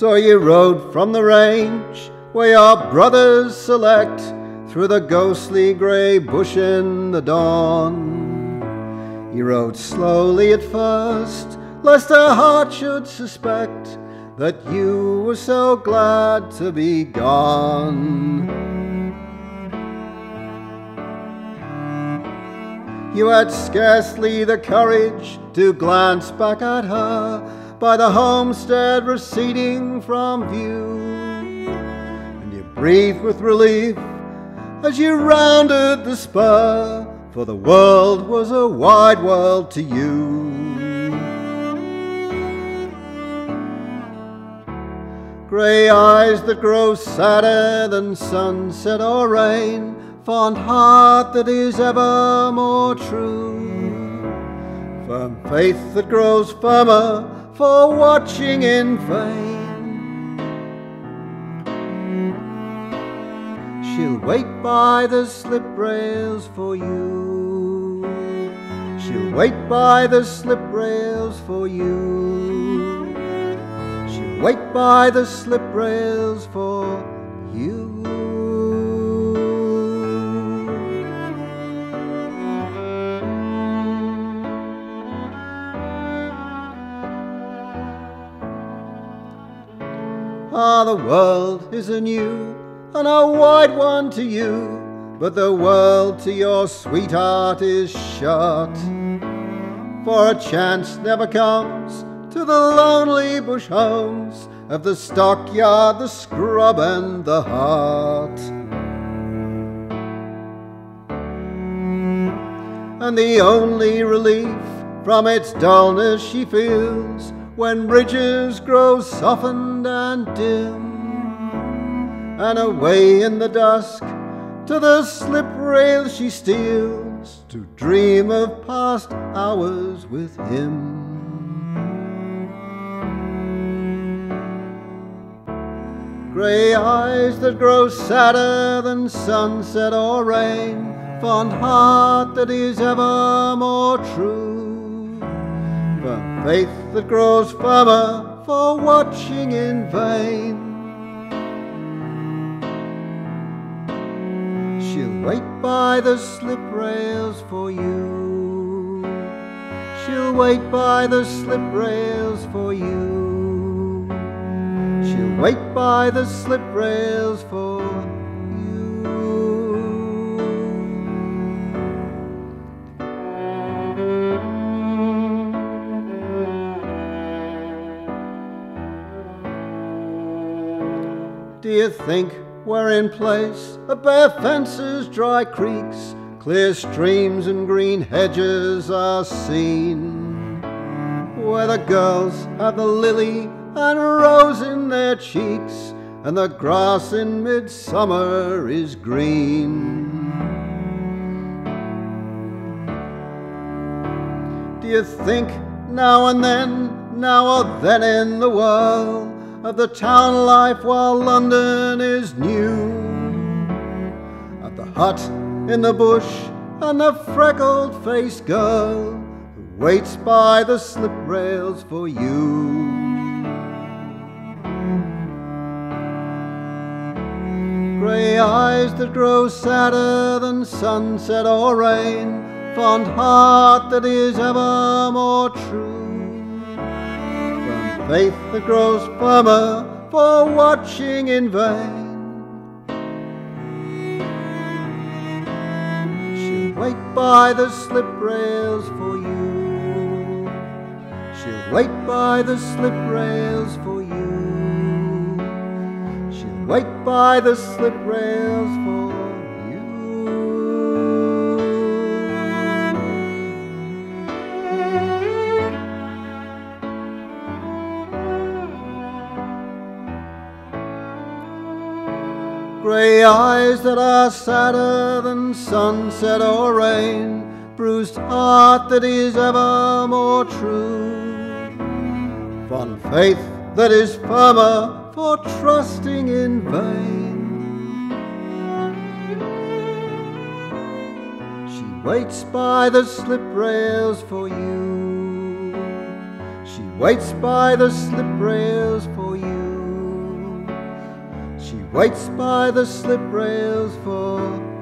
So ye rode from the range where your brothers select through the ghostly grey bush in the dawn. Ye rode slowly at first, lest her heart should suspect that you were so glad to be gone. You had scarcely the courage to glance back at her by the homestead receding from view, and you breathed with relief as you rounded the spur, for the world was a wide world to you. Grey eyes that grow sadder than sunset or rain, fond heart that is ever more true, firm faith that grows firmer for watching in vain. She'll wait by the slip rails for you. She'll wait by the slip rails for you. She'll wait by the slip rails for you. Ah, the world is a new and a wide one to you, but the world to your sweetheart is short, for a chance never comes to the lonely bush homes of the stockyard, the scrub and the heart. And the only relief from its dullness she feels when bridges grow softened and dim, and away in the dusk to the slip rail she steals to dream of past hours with him. Grey eyes that grow sadder than sunset or rain, fond heart that is ever more true, firm faith that grows firmer for watching in vain. She'll wait by the slip rails for you. She'll wait by the slip rails for you. She'll wait by the slip rails for you. Do you think we're in place of bare fences, dry creeks, clear streams and green hedges are seen, where the girls have the lily and rose in their cheeks, and the grass in midsummer is green? Do you think now and then, now or then in the world, of the town life while London is new, of the hut in the bush and the freckled-faced girl who waits by the slip rails for you? Grey eyes that grow sadder than sunset or rain, fond heart that is ever more true, faith that grows firmer for watching in vain. She'll wait by the slip rails for you. She'll wait by the slip rails for you. She'll wait by the slip rails for you. Grey eyes that are sadder than sunset or rain, bruised heart that is ever more true, fond faith that is firmer for trusting in vain. She waits by the slip rails for you. She waits by the slip rails for you. waits by the slip rails for